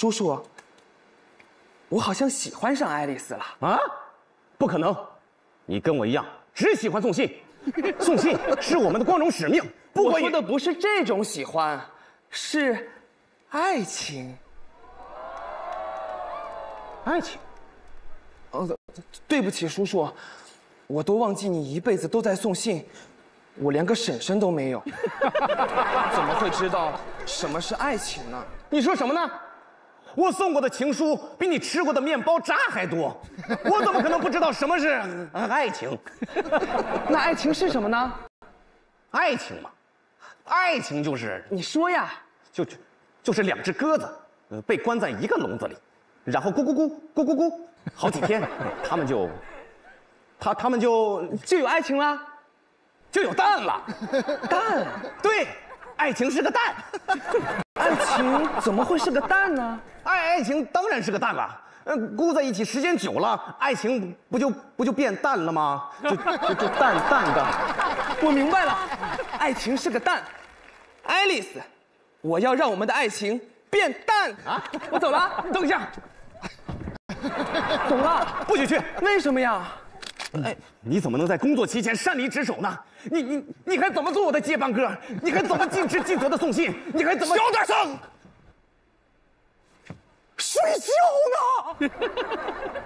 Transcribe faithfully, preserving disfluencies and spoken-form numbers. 叔叔，我好像喜欢上爱丽丝了啊！不可能，你跟我一样只喜欢送信，送信是我们的光荣使命。不我说的不是这种喜欢，是爱情。爱情？呃，对不起，叔叔，我都忘记你一辈子都在送信。 我连个婶婶都没有，怎么会知道什么是爱情呢？你说什么呢？我送过的情书比你吃过的面包渣还多，我怎么可能不知道什么是爱情？那爱情是什么呢？爱情嘛，爱情就是你说呀，就就是两只鸽子，呃，被关在一个笼子里，然后咕咕咕咕咕咕，好几天，他们就，他他们就就有爱情了。 就有蛋了，蛋，对，爱情是个蛋，爱情怎么会是个蛋呢？爱爱情当然是个蛋了，嗯，箍在一起时间久了，爱情不就不就变淡了吗？就就就淡淡的。我明白了，爱情是个蛋，爱丽丝，我要让我们的爱情变淡啊！我走了，等一下，懂了，不许去，为什么呀？ 哎，你怎么能在工作期间擅离职守呢？你你你还怎么做我的接班哥？你还怎么尽职尽责的送信？你还怎么小点声？睡觉呢。